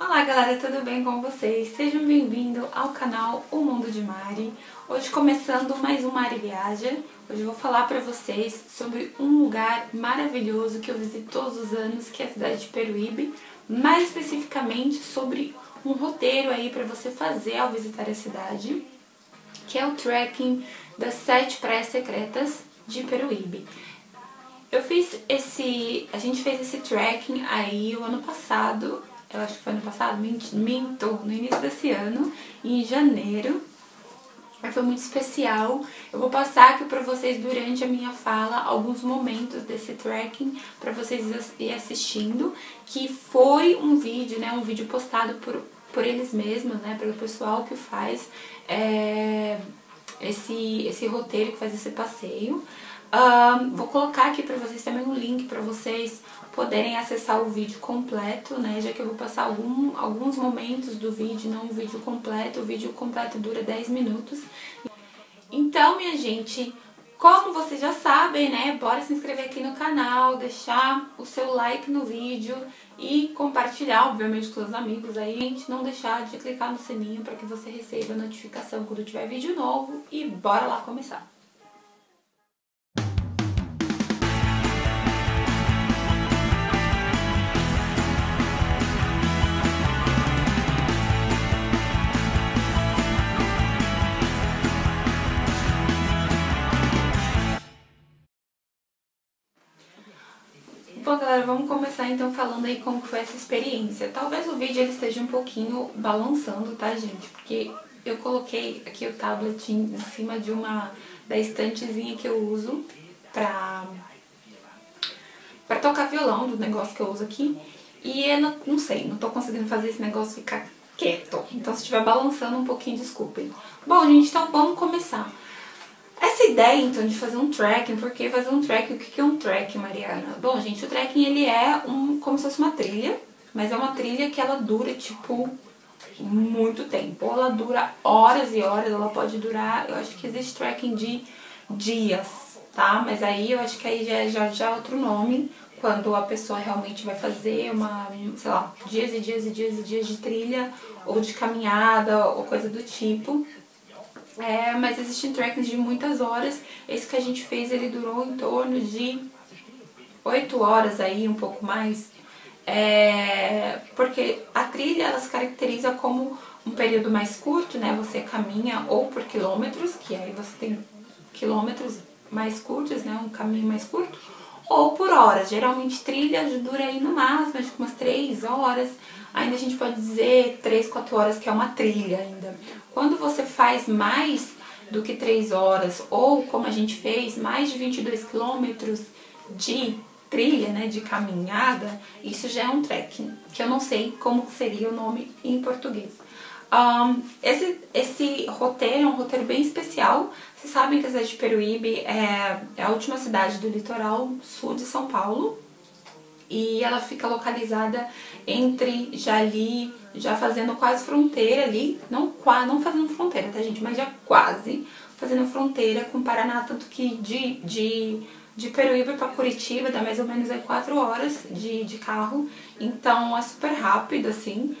Olá galera, tudo bem com vocês? Sejam bem-vindos ao canal O Mundo de Mari. Hoje começando mais um Mari Viaja. Hoje eu vou falar pra vocês sobre um lugar maravilhoso que eu visito todos os anos, que é a cidade de Peruíbe. Mais especificamente sobre um roteiro aí pra você fazer ao visitar a cidade, que é o trekking das 7 praias secretas de Peruíbe. A gente fez esse trekking aí o ano passado. Eu acho que foi ano passado, minto, no início desse ano, em janeiro. Foi muito especial. Eu vou passar aqui pra vocês durante a minha fala alguns momentos desse trekking pra vocês irem assistindo, que foi um vídeo, né, um vídeo postado por eles mesmos, né, pelo pessoal que faz esse roteiro, que faz esse passeio. Vou colocar aqui pra vocês também um link pra vocês poderem acessar o vídeo completo, né, já que eu vou passar alguns momentos do vídeo, não o vídeo completo. O vídeo completo dura 10 minutos. Então, minha gente, como vocês já sabem, né, bora se inscrever aqui no canal, deixar o seu like no vídeo e compartilhar, obviamente, com os amigos aí. Gente, não deixar de clicar no sininho para que você receba a notificação quando tiver vídeo novo e bora lá começar! Bom, galera, vamos começar então falando aí como foi essa experiência. Talvez o vídeo ele esteja um pouquinho balançando, tá, gente? Porque eu coloquei aqui o tablet em cima de da estantezinha que eu uso pra tocar violão, do negócio que eu uso aqui. E eu não tô conseguindo fazer esse negócio ficar quieto. Então, se estiver balançando um pouquinho, desculpem. Bom, gente, então vamos começar. Essa ideia, então, de fazer um trekking, por que fazer um trekking? O que é um trekking, Mariana? Bom, gente, o trekking, ele é como se fosse uma trilha, mas é uma trilha que ela dura, tipo, muito tempo. Ela dura horas e horas, ela pode durar, eu acho que existe trekking de dias, tá? Mas aí, eu acho que aí já é outro nome, quando a pessoa realmente vai fazer uma, sei lá, dias e dias e dias e dias de trilha, ou de caminhada, ou coisa do tipo. Mas existem trekkings de muitas horas. Esse que a gente fez, ele durou em torno de 8 horas aí, um pouco mais. Porque a trilha, ela se caracteriza como um período mais curto, né? Você caminha ou por quilômetros, que aí você tem quilômetros mais curtos, né? Um caminho mais curto. Ou por horas. Geralmente trilha dura aí no máximo, acho que umas 3 horas. Ainda a gente pode dizer 3, 4 horas que é uma trilha ainda. Quando você faz mais do que 3 horas, ou como a gente fez, mais de 22 quilômetros de trilha, né, de caminhada, isso já é um trekking, que eu não sei como seria o nome em português. Esse roteiro é um roteiro bem especial. Vocês sabem que a cidade de Peruíbe é a última cidade do litoral sul de São Paulo. E ela fica localizada entre Jali, já fazendo quase fronteira ali, não fazendo fronteira, tá, gente? Mas já quase fazendo fronteira com o Paraná, tanto que de Peruíbe para Curitiba dá mais ou menos aí 4 horas de carro, então é super rápido, assim.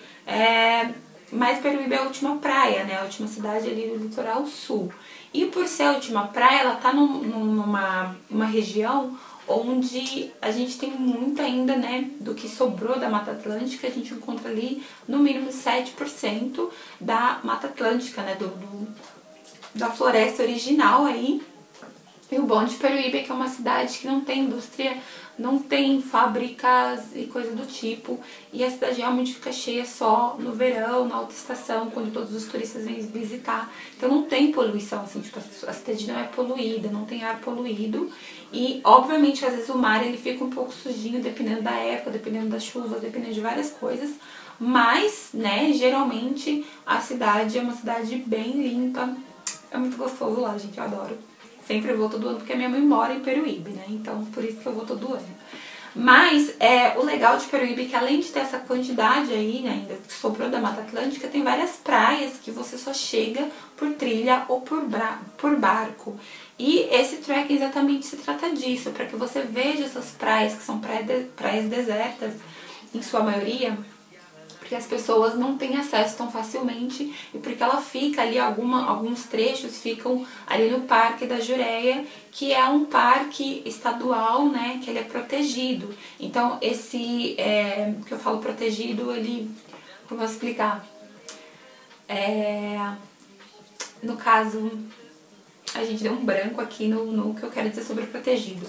Mas Peruíbe é a última praia, né? A última cidade ali do litoral sul. E por ser a última praia, ela tá numa região onde a gente tem muito ainda, né, do que sobrou da Mata Atlântica. A gente encontra ali no mínimo 7% da Mata Atlântica, né, da floresta original aí. E o bom de Peruíbe é que é uma cidade que não tem indústria, não tem fábricas e coisa do tipo. E a cidade realmente fica cheia só no verão, na alta estação, quando todos os turistas vêm visitar. Então não tem poluição, assim, tipo, a cidade não é poluída, não tem ar poluído. E, obviamente, às vezes o mar ele fica um pouco sujinho, dependendo da época, dependendo das chuvas, dependendo de várias coisas. Mas, né, geralmente a cidade é uma cidade bem limpa. É muito gostoso lá, gente, eu adoro. Sempre vou todo ano, porque a minha mãe mora em Peruíbe, né? Então, por isso que eu vou todo ano. Mas, o legal de Peruíbe é que além de ter essa quantidade aí, né, ainda que sobrou da Mata Atlântica, tem várias praias que você só chega por trilha ou por barco. E esse trekking exatamente se trata disso, para que você veja essas praias, que são praias desertas, em sua maioria, porque as pessoas não têm acesso tão facilmente e porque ela fica ali, alguns trechos ficam ali no Parque da Jureia, que é um parque estadual, né, que ele é protegido. Então esse, que eu falo protegido, ele, como eu vou explicar, no caso, a gente deu um branco aqui no que eu quero dizer sobre protegido.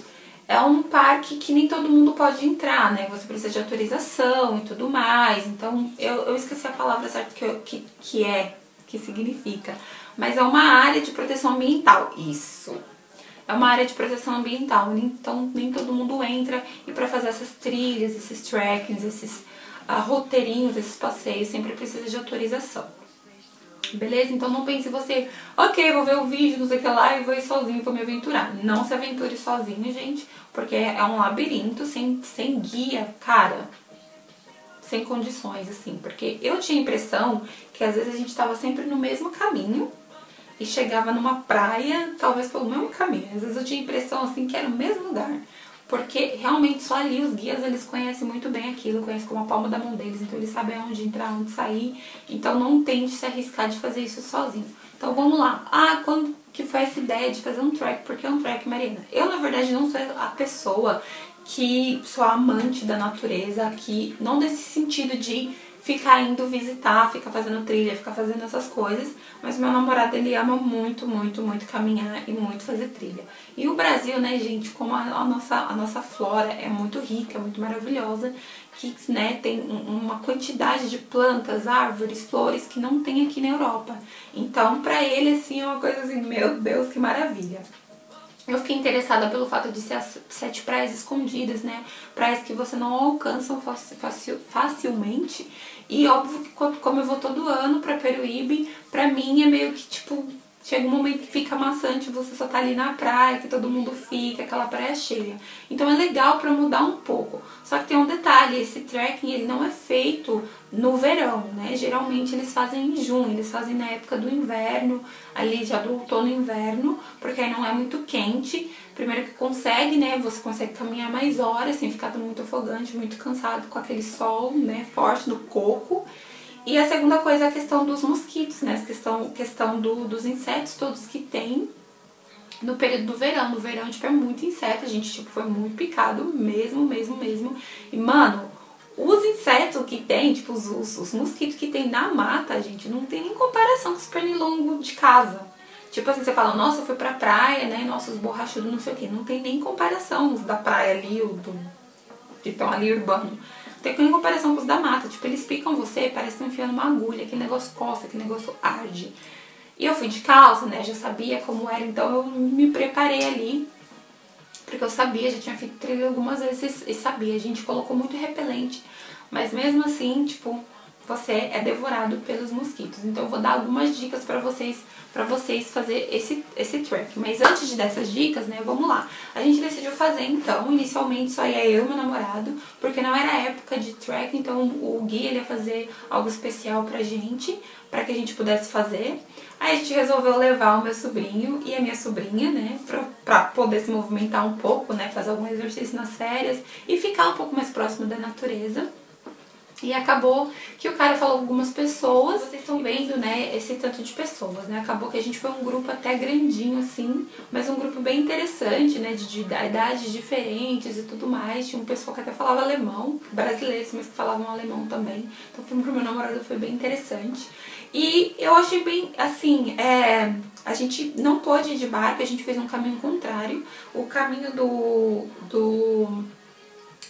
É um parque que nem todo mundo pode entrar, né? Você precisa de autorização e tudo mais. Então, eu esqueci a palavra certa que significa. Mas é uma área de proteção ambiental, isso. É uma área de proteção ambiental, então nem todo mundo entra. E para fazer essas trilhas, esses trekkings, esses roteirinhos, esses passeios, sempre precisa de autorização. Beleza? Então não pense você, ok, vou ver o vídeo, não sei o que lá, e vou ir sozinho pra me aventurar. Não se aventure sozinho, gente, porque é um labirinto sem guia, cara, sem condições, assim. Porque eu tinha a impressão que às vezes a gente tava sempre no mesmo caminho e chegava numa praia, talvez pelo mesmo caminho. Às vezes eu tinha a impressão, assim, que era o mesmo lugar. Porque realmente só ali os guias, eles conhecem muito bem aquilo, conhecem como a palma da mão deles, então eles sabem onde entrar, onde sair. Então não tente se arriscar de fazer isso sozinho. Então vamos lá. Ah, quando que foi essa ideia de fazer um trek? Porque é um trek, Marina? Eu, na verdade, não sou a pessoa que sou amante da natureza, que não nesse sentido de ficar indo visitar, ficar fazendo trilha, ficar fazendo essas coisas, mas meu namorado, ele ama muito, muito, muito caminhar e muito fazer trilha. E o Brasil, né, gente, como a nossa flora é muito rica, muito maravilhosa, que, né, tem uma quantidade de plantas, árvores, flores que não tem aqui na Europa. Então, pra ele, assim, é uma coisa assim, meu Deus, que maravilha. Eu fiquei interessada pelo fato de ser as 7 praias escondidas, né? Praias que você não alcança facilmente. E óbvio que como eu vou todo ano pra Peruíbe, pra mim é meio que tipo... Chega um momento que fica maçante, você só tá ali na praia, que todo mundo fica, aquela praia cheia. Então é legal pra mudar um pouco. Só que tem um detalhe, esse trekking ele não é feito no verão, né? Geralmente eles fazem em junho, eles fazem na época do inverno, ali já do outono e inverno, porque aí não é muito quente. Primeiro que consegue, né? Você consegue caminhar mais horas, sem ficar muito ofegante, muito cansado com aquele sol, né, forte no coco. E a segunda coisa é a questão dos mosquitos, né? A questão dos insetos todos que tem no período do verão. No verão, tipo, é muito inseto, a gente, tipo, foi muito picado mesmo. E, mano, os insetos que tem, tipo, os mosquitos que tem na mata, gente, não tem nem comparação com os pernilongos de casa. Tipo assim, você fala, nossa, eu fui pra praia, né? Nossa, os borrachudos, não sei o quê. Não tem nem comparação os da praia ali, que estão ali urbano. Tem que em comparação com os da mata, tipo, eles picam você, parece que estão enfiando uma agulha, aquele negócio coça, aquele negócio arde. E eu fui de calça, né, já sabia como era, então eu me preparei ali, porque eu sabia, já tinha feito trilha algumas vezes e sabia, a gente colocou muito repelente, mas mesmo assim, tipo, você é devorado pelos mosquitos. Então eu vou dar algumas dicas pra vocês fazer esse trek. Mas antes de dar essas dicas, né, vamos lá. A gente decidiu fazer, então, inicialmente só ia eu e meu namorado, porque não era época de trek, então o guia ia fazer algo especial pra gente, pra que a gente pudesse fazer. Aí a gente resolveu levar o meu sobrinho e a minha sobrinha, né, pra poder se movimentar um pouco, né, fazer algum exercício nas férias e ficar um pouco mais próximo da natureza. E acabou que o cara falou algumas pessoas, vocês estão vendo, né, esse tanto de pessoas, né, acabou que a gente foi um grupo até grandinho, assim, mas um grupo bem interessante, né, de idades diferentes e tudo mais, tinha um pessoal que até falava alemão, brasileiros, mas que falavam alemão também, então o filme pro meu namorado foi bem interessante. E eu achei bem, assim, a gente não pôde ir de barco, a gente fez um caminho contrário, o caminho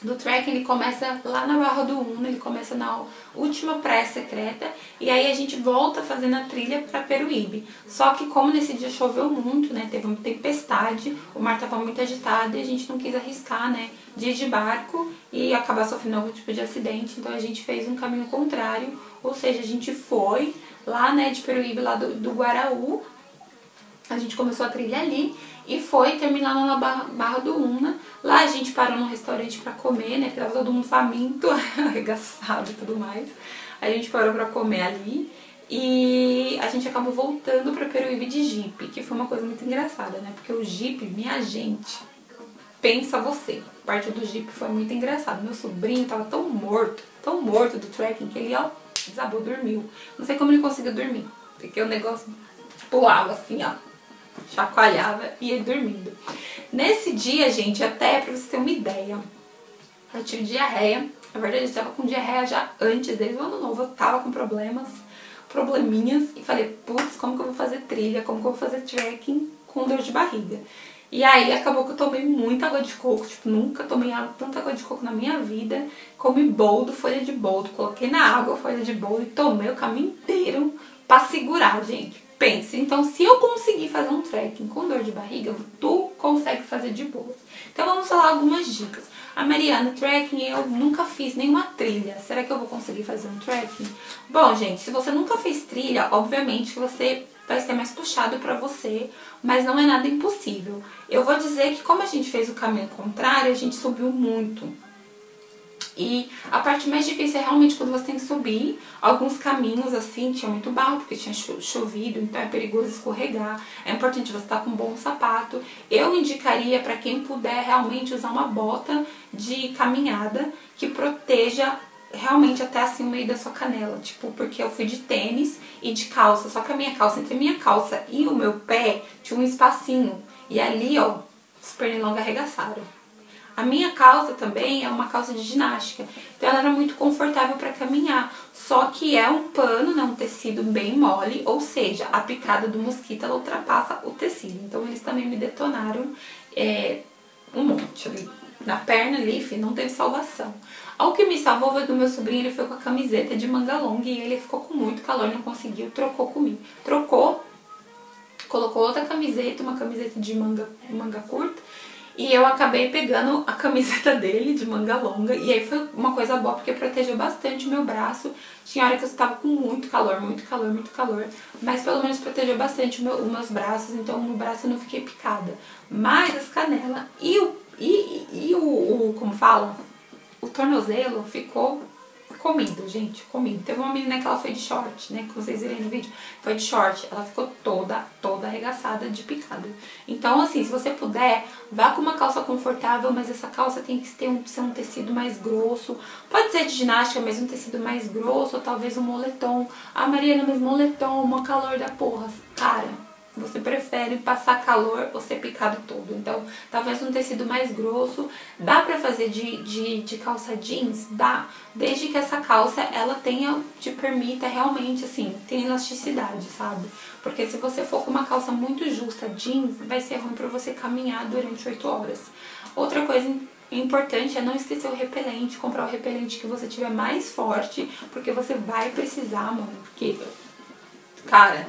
do trek, ele começa lá na Barra do Uno, ele começa na última praia secreta, e aí a gente volta fazendo a trilha pra Peruíbe. Só que como nesse dia choveu muito, né, teve uma tempestade, o mar tava muito agitado e a gente não quis arriscar, né, de ir de barco e acabar sofrendo algum tipo de acidente, então a gente fez um caminho contrário, ou seja, a gente foi lá, né, de Peruíbe, lá do Guaraú, a gente começou a trilha ali, e foi terminar na Barra do Uno. Lá a gente parou num restaurante pra comer, né? Porque tava todo mundo faminto, arregaçado e tudo mais. A gente parou pra comer ali. E a gente acabou voltando pra Peruíbe de Jeep, que foi uma coisa muito engraçada, né? Porque o Jeep, minha gente, pensa você. A parte do Jeep foi muito engraçado. Meu sobrinho tava tão morto do trekking, que ele, ó, desabou, dormiu. Não sei como ele conseguiu dormir, porque o negócio pulava assim, ó, chacoalhava e ele dormindo. Nesse dia, gente, até pra você ter uma ideia, eu tive diarreia. Na verdade, eu tava com diarreia já antes, desde o ano novo, eu tava com probleminhas, e falei, putz, como que eu vou fazer trilha, como que eu vou fazer trekking com dor de barriga? E aí acabou que eu tomei muita água de coco, tipo, nunca tomei tanta água de coco na minha vida. Comi boldo, folha de boldo, coloquei na água folha de boldo e tomei o caminho inteiro pra segurar, gente. Pense, então, se eu conseguir fazer um trekking com dor de barriga, tu consegue fazer de boa. Então vamos falar algumas dicas. A Mariana, trekking, eu nunca fiz nenhuma trilha. Será que eu vou conseguir fazer um trekking? Bom, gente, se você nunca fez trilha, obviamente você vai ser mais puxado pra você, mas não é nada impossível. Eu vou dizer que como a gente fez o caminho contrário, a gente subiu muito. E a parte mais difícil é realmente quando você tem que subir. Alguns caminhos, assim, tinha muito barro, porque tinha chovido, então é perigoso escorregar. É importante você estar com um bom sapato. Eu indicaria para quem puder realmente usar uma bota de caminhada que proteja realmente até assim o meio da sua canela. Tipo, porque eu fui de tênis e de calça, só que a minha calça, entre a minha calça e o meu pé, tinha um espacinho. E ali, ó, os pernilongos arregaçaram. A minha calça também é uma calça de ginástica, então ela era muito confortável para caminhar, só que é um pano, né, um tecido bem mole, ou seja, a picada do mosquito ela ultrapassa o tecido, então eles também me detonaram um monte ali. Na perna ali, não teve salvação. O que me salvou foi que o meu sobrinho ele foi com a camiseta de manga longa e ele ficou com muito calor, não conseguiu, trocou comigo. Trocou, colocou outra camiseta, uma camiseta de manga curta. E eu acabei pegando a camiseta dele de manga longa. E aí foi uma coisa boa porque protegeu bastante o meu braço. Tinha hora que eu estava com muito calor. Mas pelo menos protegeu bastante os meus braços. Então no braço eu não fiquei picada. Mas as canelas como fala? O tornozelo ficou comido, gente. Comido. Teve uma menina que ela foi de short, né? Que vocês viram no vídeo. Foi de short. Ela ficou toda arregaçada de picada. Então, assim, se você puder, vá com uma calça confortável, mas essa calça tem que ter ser um tecido mais grosso. Pode ser de ginástica, mas um tecido mais grosso, ou talvez um moletom. Ah, Mariana, mas moletom, uma calor da porra. Cara, você prefere passar calor ou ser picado todo. Então, talvez um tecido mais grosso. Dá pra fazer de calça jeans? Dá. Desde que essa calça, ela te permita realmente, assim, ter elasticidade, sabe? Porque se você for com uma calça muito justa, jeans, vai ser ruim pra você caminhar durante 8 horas. Outra coisa importante é não esquecer o repelente. Comprar o repelente que você tiver mais forte, porque você vai precisar, mano. Porque, cara,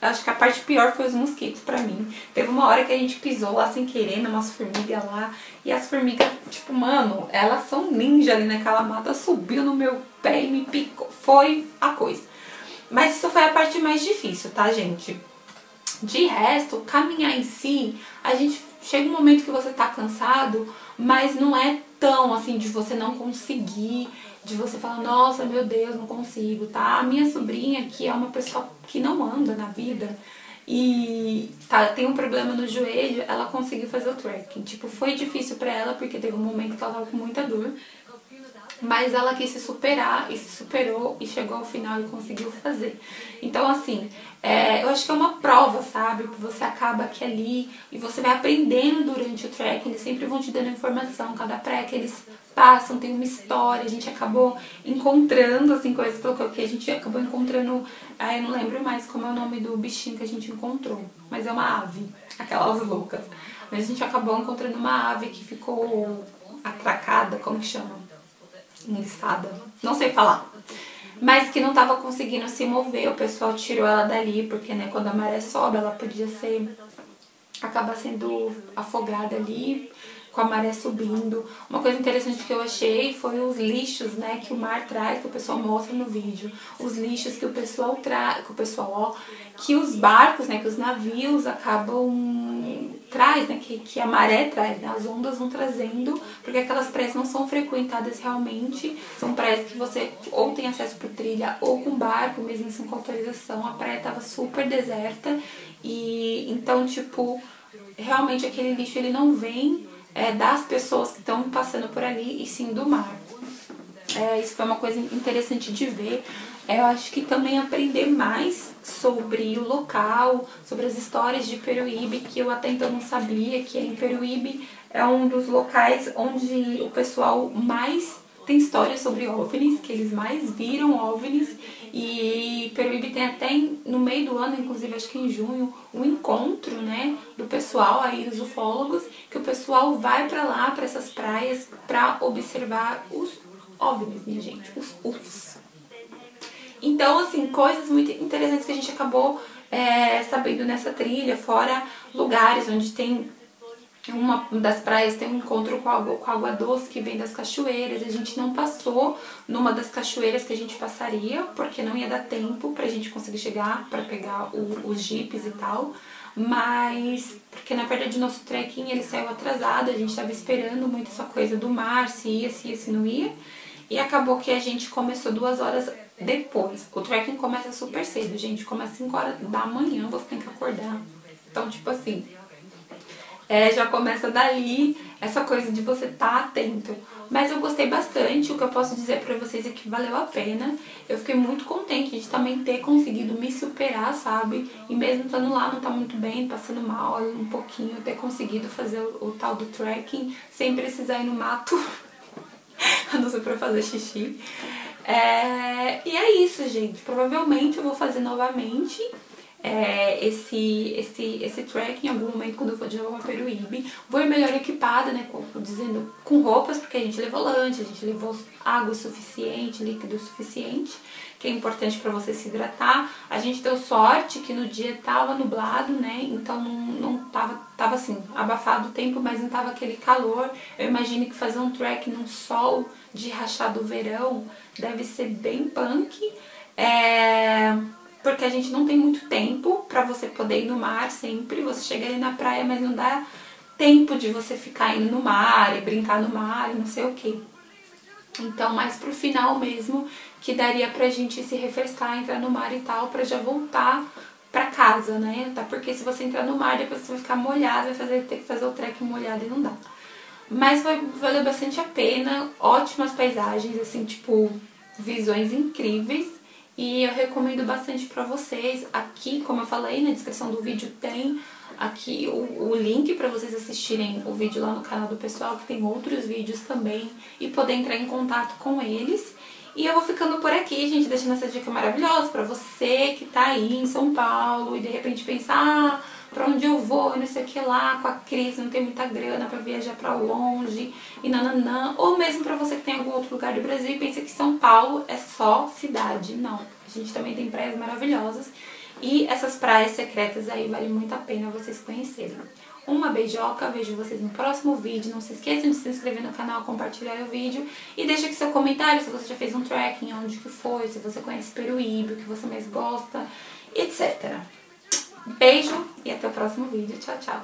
acho que a parte pior foi os mosquitos pra mim. Teve uma hora que a gente pisou lá sem querer, numas formigas lá. E as formigas, tipo, mano, elas são ninja ali naquela mata. Subiu no meu pé e me picou. Foi a coisa. Mas isso foi a parte mais difícil, tá, gente? De resto, caminhar em si, a gente chega um momento que você tá cansado, mas não é tão assim de você não conseguir, de você falar, nossa, meu Deus, não consigo, tá? A minha sobrinha, que é uma pessoa que não anda na vida e tem um problema no joelho, ela conseguiu fazer o trekking. Tipo, foi difícil pra ela, porque teve um momento que ela tava com muita dor, mas ela quis se superar e se superou e chegou ao final e conseguiu fazer. Então, assim, eu acho que é uma prova, sabe? Você acaba aqui ali e você vai aprendendo durante o trekking. Eles sempre vão te dando informação, cada pré que eles passam tem uma história. A gente acabou encontrando, assim, coisas que a gente acabou encontrando. Eu não lembro mais como é o nome do bichinho que a gente encontrou, mas é uma ave, aquelas loucas. Mas a gente acabou encontrando uma ave que ficou atracada, como que chama? Enguiçada, não sei falar, mas que não tava conseguindo se mover. O pessoal tirou ela dali, porque, né, quando a maré sobe, ela podia acabar sendo afogada ali, com a maré subindo. Uma coisa interessante que eu achei foi os lixos, né, que o mar traz, que o pessoal mostra no vídeo. Os lixos que o pessoal traz, que os barcos, né, que os navios acabam traz, né, que a maré traz, né, as ondas vão trazendo, porque aquelas praias não são frequentadas realmente, são praias que você ou tem acesso por trilha ou com barco, mesmo assim com autorização. A praia tava super deserta e então, tipo, realmente aquele lixo ele não vem das pessoas que estão passando por ali e sim do mar. Isso foi uma coisa interessante de ver. Eu acho que também aprender mais sobre o local, sobre as histórias de Peruíbe, que eu até então não sabia, que em Peruíbe é um dos locais onde o pessoal mais tem histórias sobre OVNIs, que eles mais viram OVNIs. E Peruíbe tem até no meio do ano, inclusive acho que em junho, um encontro, né, do pessoal aí, os ufólogos, que o pessoal vai pra lá, pra essas praias, pra observar os OVNIs, minha gente, os UFOs. Então, assim, coisas muito interessantes que a gente acabou sabendo nessa trilha, fora lugares onde tem... Uma das praias tem um encontro com a água doce que vem das cachoeiras. A gente não passou numa das cachoeiras que a gente passaria, porque não ia dar tempo pra gente conseguir chegar, pra pegar os jipes e tal. Mas, porque na verdade o nosso trekking ele saiu atrasado, a gente tava esperando muito essa coisa do mar, se ia, se não ia. E acabou que a gente começou 2 horas depois. O trekking começa super cedo, gente, começa às 5 horas da manhã, você tem que acordar. Então, tipo assim... já começa dali essa coisa de você estar atento. Mas eu gostei bastante, o que eu posso dizer pra vocês é que valeu a pena. Eu fiquei muito contente de também ter conseguido me superar, sabe? E mesmo estando lá, não tá muito bem, passando mal um pouquinho, ter conseguido fazer o tal do trekking sem precisar ir no mato, a não ser pra fazer xixi. E é isso, gente. Provavelmente eu vou fazer novamente esse trekking em algum momento quando eu for de novo a Peruíbe. Vou ir melhor equipada, né, com roupas, porque a gente levou lanche, a gente levou água suficiente, líquido suficiente, que é importante pra você se hidratar. A gente deu sorte que no dia tava nublado, né, então não tava assim, abafado o tempo, mas não tava aquele calor. Eu imagino que fazer um trekking num sol de rachar do verão deve ser bem punk, porque a gente não tem muito tempo pra você poder ir no mar sempre. Você chega ali na praia, mas não dá tempo de você ficar indo no mar e brincar no mar e não sei o que. Então, mais pro final mesmo, que daria pra gente se refrescar, entrar no mar e tal, pra já voltar pra casa, né? Até porque se você entrar no mar, depois você vai ficar molhado, vai ter que fazer o trekking molhado e não dá. Mas valeu bastante a pena, ótimas paisagens, assim, tipo, visões incríveis. E eu recomendo bastante pra vocês. Aqui, como eu falei, na descrição do vídeo tem aqui o link pra vocês assistirem o vídeo lá no canal do pessoal, que tem outros vídeos também, e poder entrar em contato com eles. E eu vou ficando por aqui, gente, deixando essa dica maravilhosa pra você que tá aí em São Paulo e de repente pensa, pra onde eu vou, e não sei o que lá, com a crise, não tem muita grana pra viajar pra longe, e nananã. Ou mesmo pra você que tem algum outro lugar do Brasil e pensa que São Paulo é só cidade. Não, a gente também tem praias maravilhosas, e essas praias secretas aí vale muito a pena vocês conhecerem. Uma beijoca, vejo vocês no próximo vídeo. Não se esqueçam de se inscrever no canal, compartilhar o vídeo. E deixa aqui seu comentário se você já fez um trekking, onde que foi, se você conhece Peruíbe, o que você mais gosta, etc. Beijo e até o próximo vídeo. Tchau, tchau.